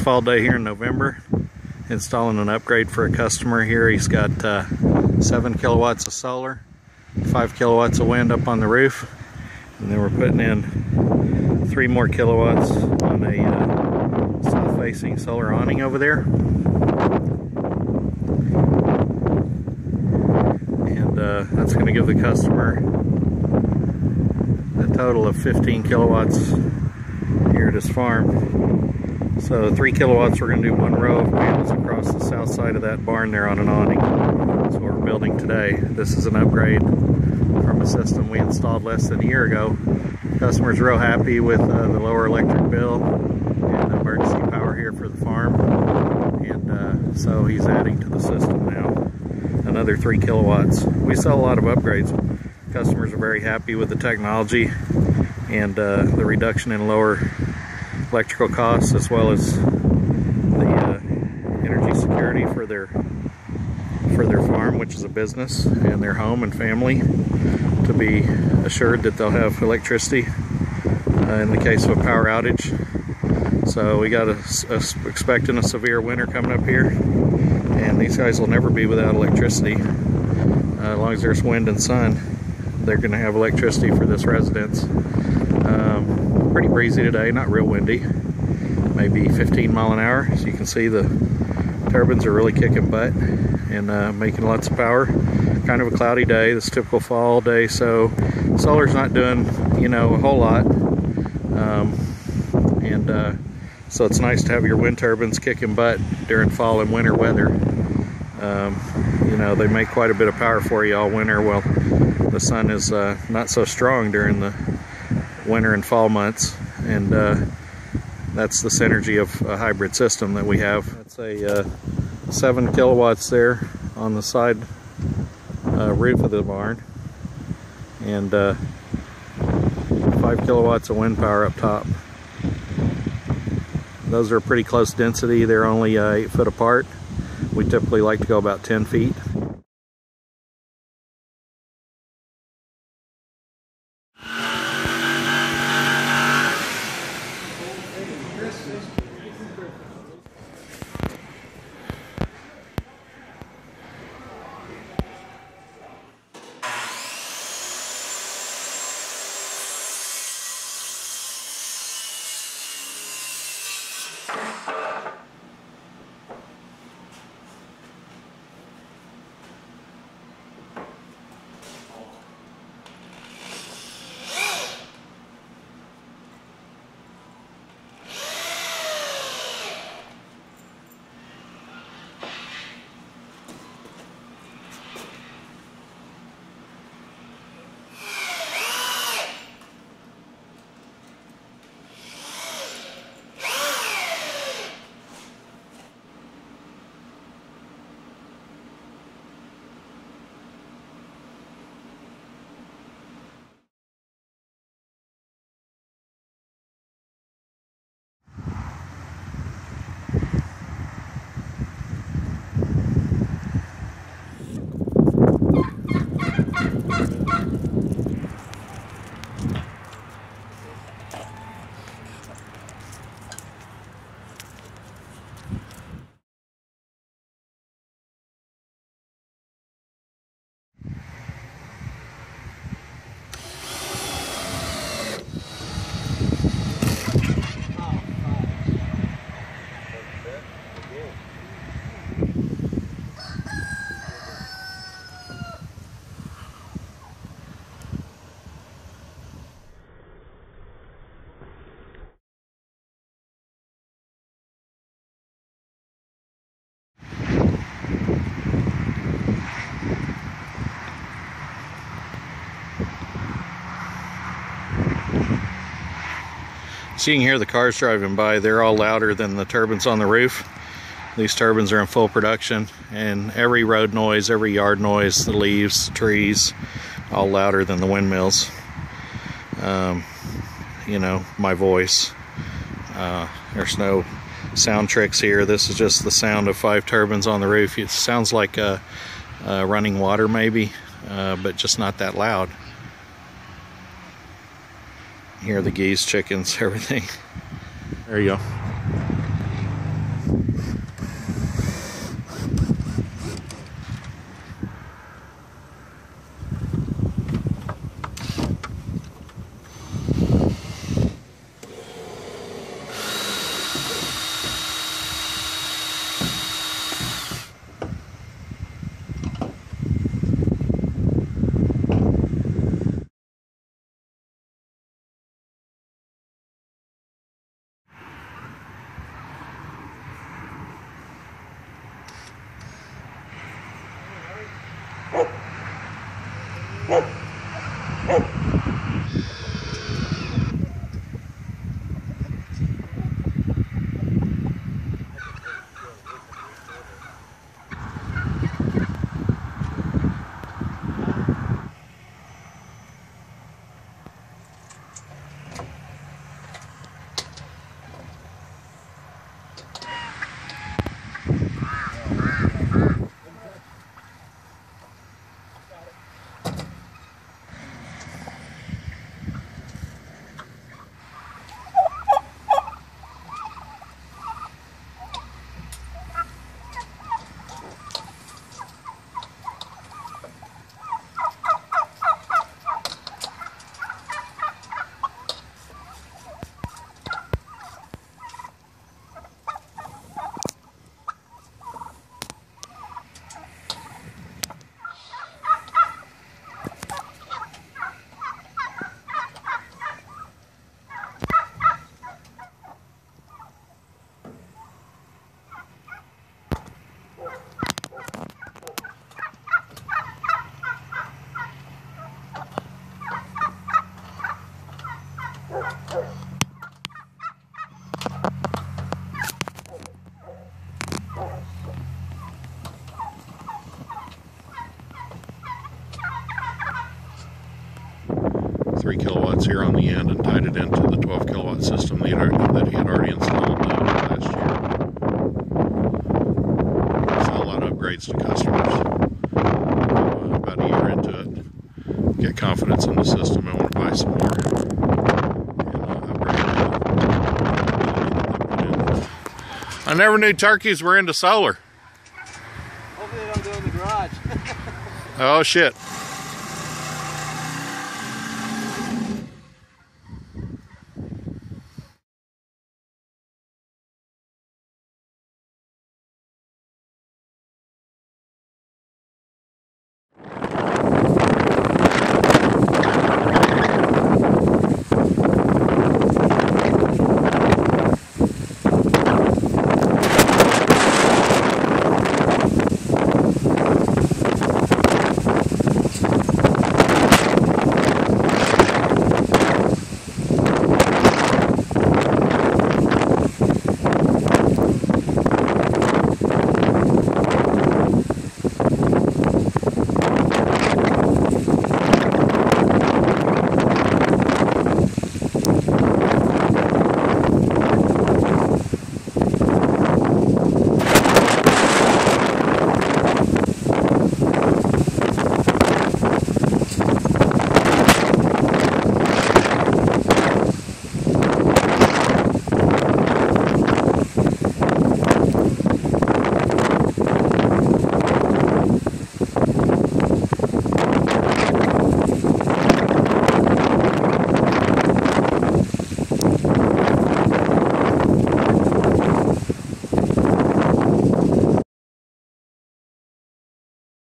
fall day here in November, installing an upgrade for a customer here. He's got 7 kilowatts of solar, 5 kilowatts of wind up on the roof, and then we're putting in 3 more kilowatts on a south-facing solar awning over there. And that's going to give the customer a total of 15 kilowatts here at his farm. So 3 kilowatts, we're going to do 1 row of panels across the south side of that barn there on an awning. That's what we're building today. This is an upgrade from a system we installed less than a year ago. The customer's real happy with the lower electric bill and the emergency power here for the farm, and so he's adding to the system now another 3 kilowatts. We sell a lot of upgrades. Customers are very happy with the technology and the reduction in lower electrical costs, as well as the energy security for their farm, which is a business, and their home and family, to be assured that they'll have electricity in the case of a power outage. So we got expecting a severe winter coming up here, and these guys will never be without electricity. As long as there's wind and sun, they're going to have electricity for this residence. Pretty breezy today, not real windy, maybe 15 miles an hour. As you can see, the turbines are really kicking butt and making lots of power. Kind of a cloudy day, this typical fall day, so solar's not doing, you know, a whole lot, and so it's nice to have your wind turbines kicking butt during fall and winter weather. You know, they make quite a bit of power for you all winter. Well, the sun is not so strong during the winter and fall months, and that's the synergy of a hybrid system that we have. That's a 7 kilowatts there on the side roof of the barn, and 5 kilowatts of wind power up top. Those are pretty close density. They're only 8 foot apart. We typically like to go about 10 feet. So you can hear the cars driving by. They're all louder than the turbines on the roof. These turbines are in full production, and every road noise, every yard noise, the leaves, the trees, all louder than the windmills. You know, my voice. There's no sound tricks here. This is just the sound of 5 turbines on the roof. It sounds like running water maybe, but just not that loud. Here are the geese, chickens, everything. There you go. nuts here on the end and tied it into the 12 kilowatt system that he had already installed last year. I saw a lot of upgrades to customers. About a year into it, get confidence in the system, I want to buy some more. I never knew turkeys were into solar. Hopefully they don't go in the garage. Oh shit.